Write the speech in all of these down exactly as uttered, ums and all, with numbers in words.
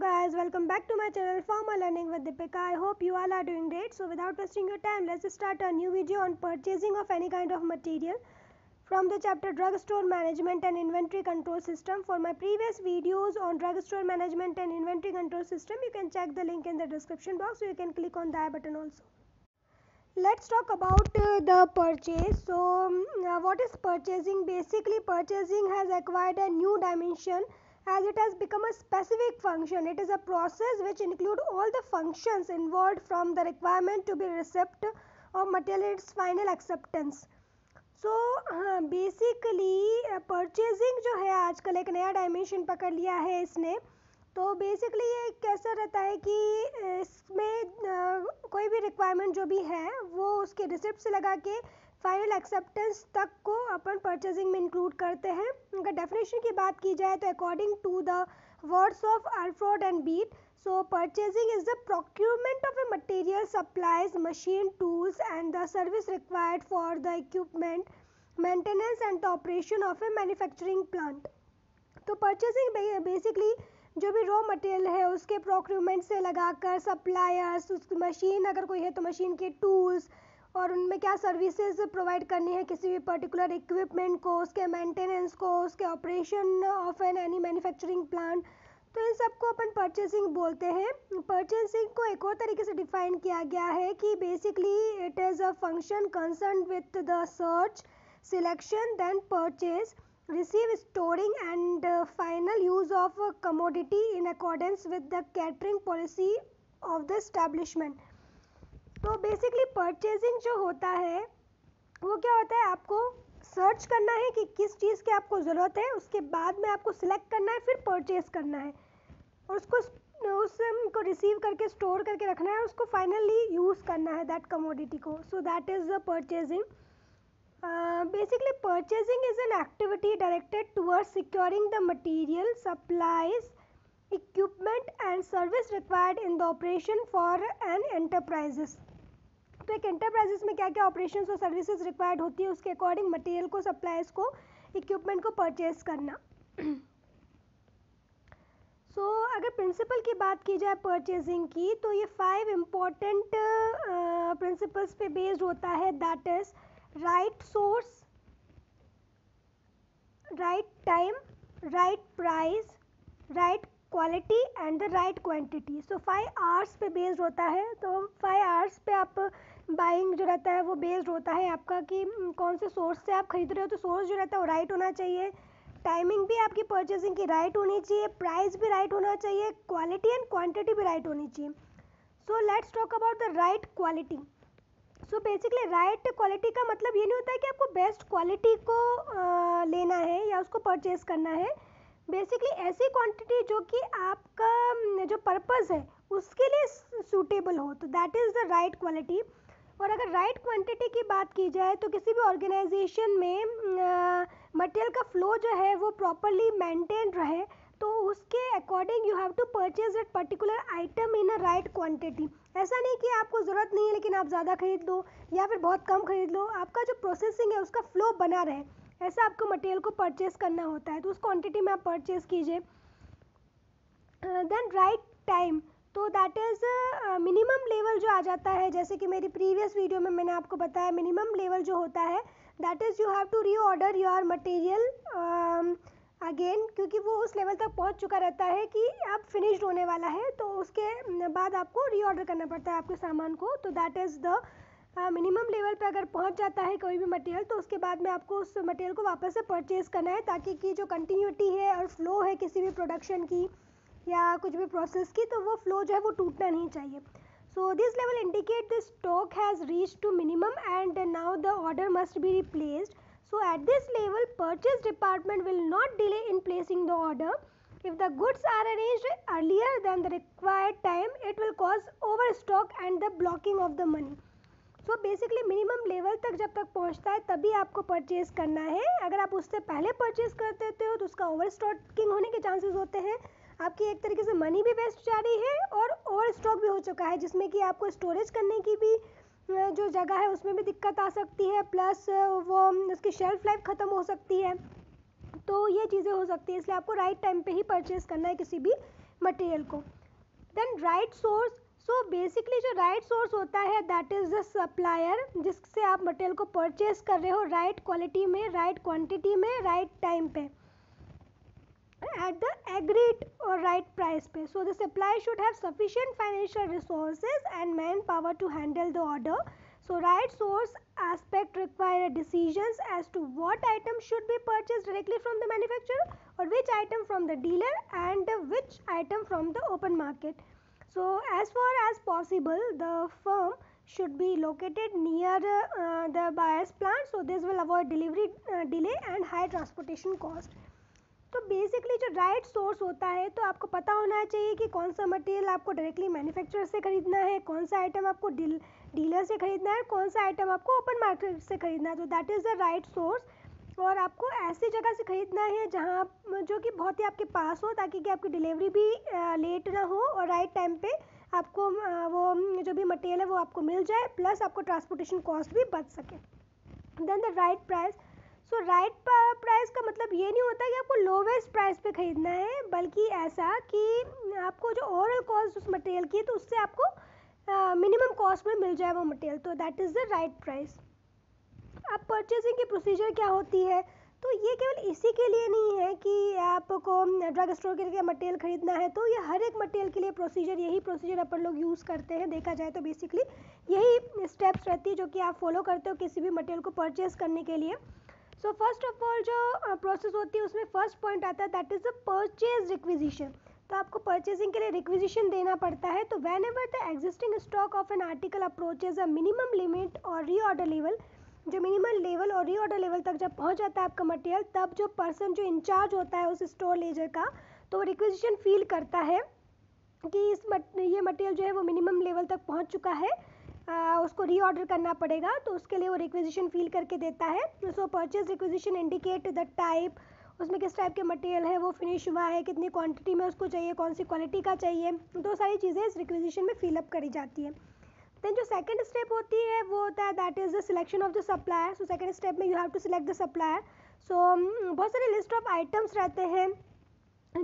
Hello guys, welcome back to my channel Pharma Learning with Deepika. I hope you all are doing great. So without wasting your time, let's start a new video on purchasing of any kind of material from the chapter Drugstore Management and Inventory Control System. For my previous videos on Drugstore Management and Inventory Control System, you can check the link in the description box. So you can click on the I button also. Let's talk about uh, the purchase. So um, uh, what is purchasing? Basically, purchasing has acquired a new dimension as it has become a specific function. It is a process which includes all the functions involved from the requirement to be receipt of material its final acceptance. So uh, basically uh, purchasing जो है आजकल एक नया dimension पकड़ लिया है इसने. तो basically ये कैसा रहता है कि इसमें uh, कोई भी requirement जो भी है वो उसके receipt से लगा के फाइनल एक्सेप्टेंस तक को अपन परचेजिंग में इंक्लूड करते हैं. अगर डेफिनेशन की बात की जाए तो according to the words of Alfred and beat, so purchasing is the procurement of a material, supplies, machine, tools and the service required for the equipment, maintenance and the operation of a manufacturing plant. तो purchasing basically जो भी raw material है उसके procurement से लगाकर suppliers, उसकी machine अगर कोई है तो मशीन के टूल्स और उनमें क्या सर्विसेज प्रोवाइड करनी है किसी भी पर्टिकुलर इक्विपमेंट को, उसके मेंटेनेंस को, उसके operation of an any manufacturing plant. तो इन सबको अपन परचेसिंग बोलते हैं. परचेसिंग को एक और तरीके से डिफाइन किया गया है कि basically it is a function concern with the search, selection, then purchase, receive, storing and final use of commodity in accordance with the catering policy of the establishment. तो बेसिकली परचेजिंग जो होता है वो क्या होता है, आपको सर्च करना है कि किस चीज़ की आपको ज़रूरत है, उसके बाद में आपको सिलेक्ट करना है, फिर परचेज करना है और उसको उसको रिसीव करके स्टोर करके रखना है, उसको फाइनली यूज़ करना है दैट कमोडिटी को. So that is the purchasing. Basically purchasing is an activity directed towards securing the material, supplies, equipment and service required in the operation for an enterprises. तो एक enterprises में क्या क्या operation और services required होती है उसके अकॉर्डिंग मटेरियल को, सप्लाइज को, इक्विपमेंट को परचेज करना. सो so, अगर प्रिंसिपल की बात की जाए परचेजिंग की तो ये फाइव इम्पॉर्टेंट प्रिंसिपल्स पे बेस्ड होता है. That is right source, right time, right price, right quality and the right quantity. So five R's पे बेस्ड होता है. तो फाइव आवर्स पे आप बाइंग जो रहता है वो बेस्ड होता है आपका कि कौन से सोर्स से आप खरीद रहे हो. तो सोर्स जो रहता है वो राइट होना चाहिए, टाइमिंग भी आपकी परचेजिंग की राइट होनी चाहिए, प्राइस भी राइट होना चाहिए, क्वालिटी एंड क्वांटिटी भी राइट होनी चाहिए. So let's talk about the right quality. So basically right quality का मतलब ये नहीं होता है कि आपको बेस्ट क्वालिटी को uh, लेना है या उसको परचेज करना है. बेसिकली ऐसी क्वांटिटी जो कि आपका जो पर्पस है उसके लिए सूटेबल हो, तो that is the right quality. और अगर राइट क्वांटिटी की बात की जाए तो किसी भी ऑर्गेनाइजेशन में मटेरियल का फ्लो जो है वो प्रॉपरली मेंटेन रहे, तो उसके according you have to purchase that particular item in a right quantity. ऐसा नहीं कि आपको ज़रूरत नहीं है लेकिन आप ज़्यादा खरीद लो या फिर बहुत कम खरीद लो, आपका जो प्रोसेसिंग है उसका फ्लो बना रहे, ऐसा आपको मटेरियल को परचेस करना होता है. तो उस क्वांटिटी में आप परचेस कीजिए. देन राइट टाइम, तो दैट इज़ मिनिमम लेवल जो आ जाता है, जैसे कि मेरी प्रीवियस वीडियो में मैंने आपको बताया मिनिमम लेवल जो होता है that is you have to reorder your material again, क्योंकि वो उस लेवल तक पहुंच चुका रहता है कि अब फिनिश्ड होने वाला है, तो उसके बाद आपको रीऑर्डर करना पड़ता है आपके सामान को. तो that is the minimum level पे अगर पहुंच जाता है कोई भी मटेरियल तो उसके बाद में आपको उस मटेरियल को वापस से परचेज़ करना है, ताकि कि जो कंटिन्यूटी है और फ्लो है किसी भी प्रोडक्शन की या कुछ भी प्रोसेस की तो वो फ्लो जो है वो टूटना नहीं चाहिए. So this level indicate the stock has reach to minimum and now the order must be replaced. So at this level purchase department will not delay in placing the order. If the goods are arranged earlier than the required time, it will cause overstock and the blocking of the money. तो basically minimum level तक जब तक पहुंचता है तभी आपको purchase करना है. अगर आप उससे पहले परचेज़ कर देते हो तो उसका ओवर स्टॉकिंग होने के चांसेस होते हैं, आपकी एक तरीके से मनी भी वेस्ट जा रही है और ओवर स्टॉक भी हो चुका है, जिसमें कि आपको स्टोरेज करने की भी जो जगह है उसमें भी दिक्कत आ सकती है, प्लस वो उसकी शेल्फ लाइफ ख़त्म हो सकती है. तो ये चीज़ें हो सकती है, इसलिए आपको राइट टाइम पर ही परचेज़ करना है किसी भी मटेरियल को. Then right source, so basically जो राइट सोर्स होता है दैट इज द सप्लायर जिससे आप मटेरियल को परचेज कर रहे हो, राइट क्वालिटी में, राइट क्वांटिटी में, राइट टाइम पे, at the agreed or right price pay. So the supplier should have sufficient financial resources and manpower to handle the order. So right source aspect require decisions as to what item should be purchased directly from the manufacturer or which item from the dealer and which item from the open market. So as far as possible the firm should be located near uh, the buyer's plant, so this will avoid delivery uh, delay and high transportation cost. तो basically जो right source होता है तो आपको पता होना चाहिए कि कौन सा मटेरियल आपको डायरेक्टली मैन्युफैक्चरर से खरीदना है, कौन सा आइटम आपको डील डीलर से खरीदना है, कौन सा आइटम आपको ओपन मार्केट से खरीदना है. तो that is the right source. और आपको ऐसी जगह से खरीदना है जहाँ जो कि बहुत ही आपके पास हो ताकि कि आपकी डिलीवरी भी लेट ना हो और राइट टाइम पर आपको वो जो भी मटेरियल है वो आपको मिल जाए, प्लस आपको ट्रांसपोर्टेशन कॉस्ट भी बच सके. Then the right price. So right price का मतलब ये नहीं होता कि आपको लोवेस्ट प्राइस पे खरीदना है, बल्कि ऐसा कि आपको जो ओवरऑल कॉस्ट उस मटेरियल की है तो उससे आपको मिनिमम कॉस्ट में मिल जाए वो मटेरियल. तो that is the right price. अब परचेजिंग की प्रोसीजर क्या होती है, तो ये केवल इसी के लिए नहीं है कि आपको ड्रग स्टोर के लिए मटेरियल खरीदना है, तो ये हर एक मटेरियल के लिए प्रोसीजर, यही प्रोसीजर अपन लोग यूज़ करते हैं. देखा जाए तो बेसिकली यही स्टेप्स रहती है जो कि आप फॉलो करते हो किसी भी मटेरियल को परचेज करने के लिए. सो फर्स्ट ऑफ ऑल जो प्रोसेस होती है उसमें फर्स्ट पॉइंट आता है that is the purchase requisition. तो आपको परचेजिंग के लिए रिक्विजिशन देना पड़ता है. तो whenever the existing stock of an article approaches a minimum limit और रीऑर्डर लेवल, जो मिनिमम लेवल और रीऑर्डर लेवल तक जब पहुंच जाता है आपका मटेरियल, तब जो पर्सन जो इंचार्ज होता है उस स्टोर लेजर का, तो वो रिक्विजिशन फील करता है कि इस मट ये मटेरियल जो है वो मिनिमम लेवल तक पहुँच चुका है, Uh, उसको रीऑर्डर करना पड़ेगा. तो उसके लिए वो रिक्विजिशन फील करके देता है. So purchase requisition indicate the type, उसमें किस टाइप के मटेरियल है, वो फिनिश हुआ है, कितनी क्वांटिटी में उसको चाहिए, कौन सी क्वालिटी का चाहिए, तो सारी चीज़ें इस रिक्विजिशन में फिलअप करी जाती है. दैन जो सेकंड स्टेप होती है वो होता है that is the selection of the supplier. So second step में you have to select the supplier. So बहुत सारे लिस्ट ऑफ आइटम्स रहते हैं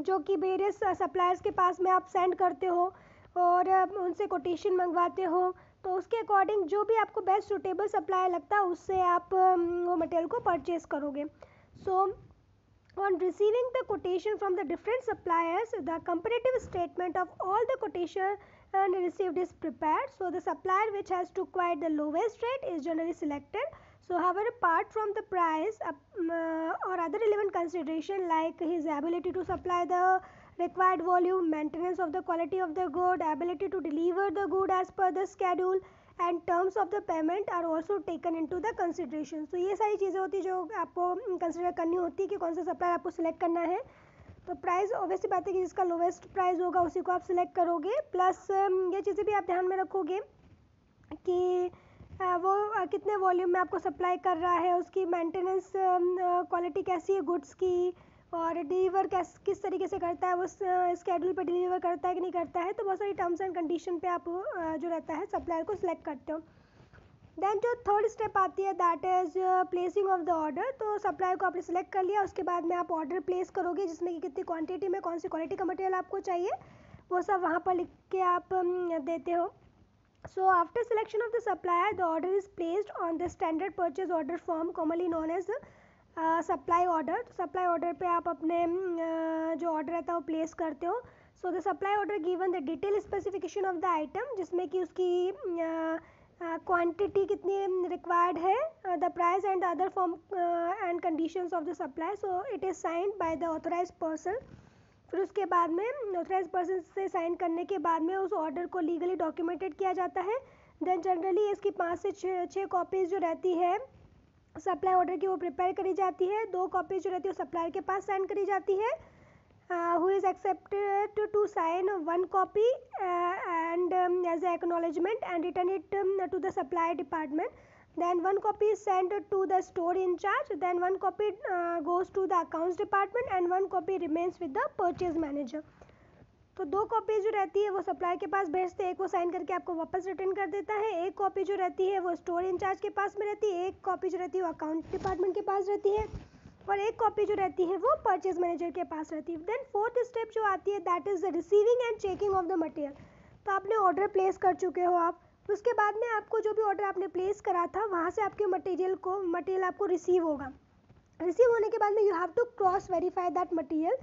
जो कि वेरियस सप्लायर्स के पास में आप सेंड करते हो और उनसे कोटेशन मंगवाते हो. तो उसके अकॉर्डिंग जो भी आपको बेस्ट सूटेबल सप्लायर लगता है उससे आप वो मटेरियल को परचेज करोगे. So on receiving the quotation from the different suppliers the comparative statement of all the quotation received is prepared. So the supplier which has to quote the lowest rate is generally selected. So however apart from the price और other relevant consideration like his ability to supply the required volume, maintenance of the quality of the good, ability to deliver the good as per the schedule and terms of the payment are also taken into the consideration. So ये सारी चीज़ें होती जो आपको consider करनी होती है कि कौन सा सप्लायर आपको सिलेक्ट करना है. तो प्राइस ऑब्वियसली बात है कि जिसका लोवेस्ट प्राइस होगा उसी को आप सिलेक्ट करोगे. प्लस ये चीज़ें भी आप ध्यान में रखोगे कि वो कितने वॉल्यूम में आपको सप्लाई कर रहा है, उसकी मेंटेनेंस क्वालिटी कैसी है गुड्स की, और डिलीवर कैस किस तरीके से करता है, वो स्केड्यूल पे डिलीवर करता है कि नहीं करता है. तो बहुत सारी टर्म्स एंड कंडीशन पे आप जो रहता है सप्लायर को सिलेक्ट करते हो. देन जो थर्ड स्टेप आती है that is placing of the order. तो सप्लायर को आपने सिलेक्ट कर लिया, उसके बाद में आप ऑर्डर प्लेस करोगे जिसमें कि कितनी क्वान्टिटी में कौन सी क्वालिटी का मटेरियल आपको चाहिए वो सब वहाँ पर लिख के आप देते हो. So after selection of the supplier the order is placed on the standard purchase order form commonly known as supply order. तो सप्लाई ऑर्डर पे आप अपने uh, जो ऑर्डर रहता है वो प्लेस करते हो. So the supply order given the detail specification of the item जिसमें कि उसकी क्वांटिटी uh, uh, कितनी रिक्वायर्ड है, the price and other form and conditions of the supply. So it is signed by the authorise person. फिर उसके बाद में authorise person से साइन करने के बाद में उस ऑर्डर को लीगली डॉक्यूमेंटेड किया जाता है. देन जनरली इसकी पाँच से छः कॉपीज़ जो रहती है सप्लाई ऑर्डर की वो प्रिपेयर करी जाती है. दो कॉपीज जो रहती है सप्लायर के पास साइन करी जाती है, who is accepted to sign one copy and as acknowledgement and return it to the supplier department. Then one copy is send to the store incharge. Then one copy goes to the accounts department and one copy remains with the purchase manager. तो दो copies जो रहती है वो supplier के पास भेजते हैं, एक वो साइन करके आपको वापस रिटर्न कर देता है. एक कॉपी जो रहती है वो स्टोर इंचार्ज के पास में रहती है, एक कॉपी जो रहती है वो अकाउंट डिपार्टमेंट के पास रहती है. और एक कॉपी जो रहती है वो परचेज मैनेजर के पास रहती है। देन फोर्थ स्टेप जो आती है that is the receiving and checking of the material. तो आपने ऑर्डर प्लेस कर चुके हो आप, उसके बाद में आपको जो भी ऑर्डर आपने प्लेस करा था वहाँ से आपके मटेरियल को मटेरियल आपको रिसीव होगा। रिसीव होने के बाद में you have to cross verify that material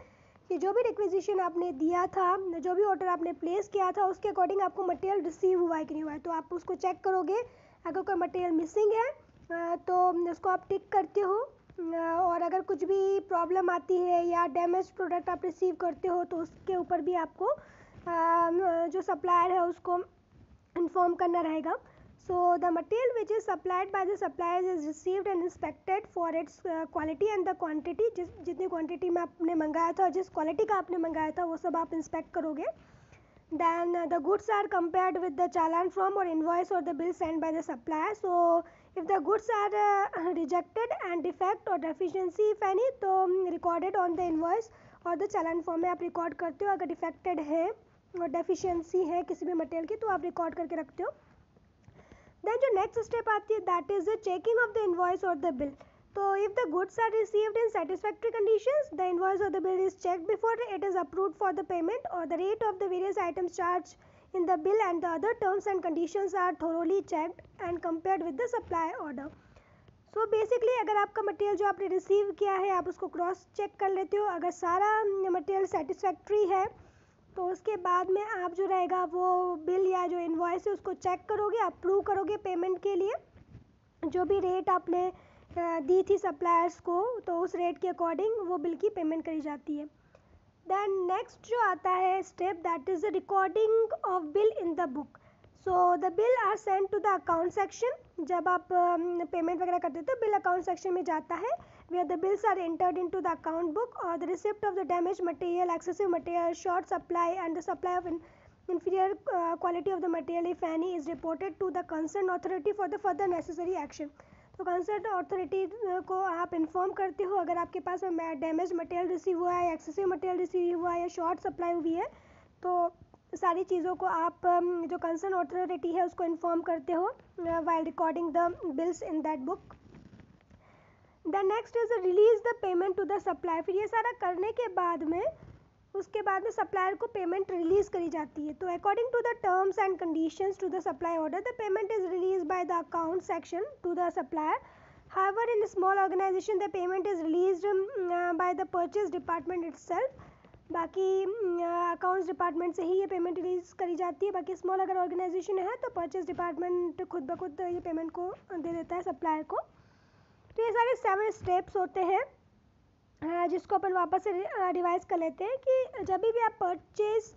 कि जो भी रिक्वेजिशन आपने दिया था, जो भी ऑर्डर आपने प्लेस किया था, उसके अकॉर्डिंग आपको मटेरियल रिसीव हुआ है कि नहीं हुआ है। तो आप उसको चेक करोगे, अगर कोई मटेरियल मिसिंग है तो उसको आप टिक करते हो, और अगर कुछ भी प्रॉब्लम आती है या डैमेज प्रोडक्ट आप रिसीव करते हो तो उसके ऊपर भी आपको जो सप्लायर है उसको इन्फॉर्म करना रहेगा। So the material which is supplied by the supplier is received and inspected for its quality and the quantity. जिस जितनी क्वांटिटी में आपने मंगाया था और जिस क्वालिटी का आपने मंगाया था वो सब आप इंस्पेक्ट करोगे। Then uh, the goods are compared with the challan from or invoice or the bill sent by the supplier. So if the goods are uh, rejected and defect or deficiency if any, तो recorded on the invoice और the challan form में आप record करते हो। अगर defected है और deficiency है किसी भी material की तो आप record करके रखते हो। Then जो next step आती है that is the checking of the invoice or the bill. So if the goods are received in satisfactory conditions, the invoice or the bill is checked before it is approved for the payment, or the rate of the various items charged in the bill and the other terms and conditions are thoroughly checked and compared with the supply order. So basically अगर आपका material जो आपने receive किया है आप उसको cross check कर लेते हो, अगर सारा मटेरियल सेटिस्फैक्ट्री है तो उसके बाद में आप जो रहेगा वो बिल या जो इन्वॉइस है उसको चेक करोगे, अप्रूव करोगे पेमेंट के लिए। जो भी रेट आपने दी थी सप्लायर्स को तो उस रेट के अकॉर्डिंग वो बिल की पेमेंट करी जाती है। दैन नेक्स्ट जो आता है step that is the recording of bill in the book. So the bill are send to the account section. जब आप पेमेंट वगैरह करते हो तो बिल अकाउंट सेक्शन में जाता है, where the bills are entered into the account book और the receipt of the damage material, excessive material, short supply and the supply of inferior quality of the material if any is reported to the concern authority for the further necessary action. तो concern authority को आप inform करते हो अगर आपके पास में damage material receive हुआ है, एक्सेसिव मटेरियल रिसीव हुआ है या शॉर्ट सप्लाई हुई है, तो सारी चीज़ों को आप जो कंसर्न अथॉरिटी है उसको इन्फॉर्म करते हो while recording the bills in that book. The next is release the payment to the supplier. फिर ये सारा करने के बाद में उसके बाद में सप्लायर को पेमेंट रिलीज़ करी जाती है। तो according to the terms and conditions to the supply order the payment is release by the account section to the supplier. However in small organisation the payment is release by the purchase department itself. बाकी accounts uh, department से ही ये payment release करी जाती है। बाकी small अगर organisation है तो परचेज डिपार्टमेंट खुद ब खुद ये पेमेंट को दे देता है सप्लायर को। तो ये सारे सेवन स्टेप्स होते हैं जिसको अपन वापस से रिवाइज कर लेते हैं कि जब भी आप परचेज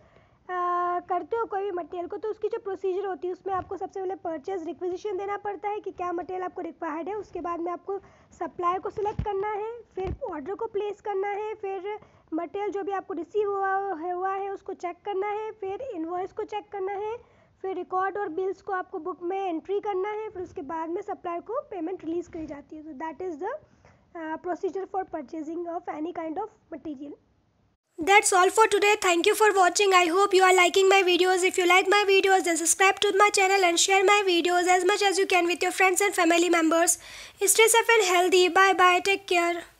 करते हो कोई भी मटेरियल को तो उसकी जो प्रोसीजर होती है उसमें आपको सबसे पहले परचेज रिक्वेजिशन देना पड़ता है कि क्या मटेरियल आपको रिक्वायर्ड है। उसके बाद में आपको सप्लायर को सिलेक्ट करना है, फिर ऑर्डर को प्लेस करना है, फिर मटेरियल जो भी आपको रिसीव हुआ है हुआ है उसको चेक करना है, फिर इन्वॉइस को चेक करना है, फिर रिकॉर्ड और बिल्स को आपको बुक में एंट्री करना है, फिर उसके बाद में सप्लायर को पेमेंट रिलीज़ करी जाती है। तो that is the Uh, procedure for purchasing of any kind of material. That's all for today. Thank you for watching. I hope you are liking my videos. If you like my videos, then subscribe to my channel and share my videos as much as you can with your friends and family members. Stay safe and healthy. Bye bye. Take care.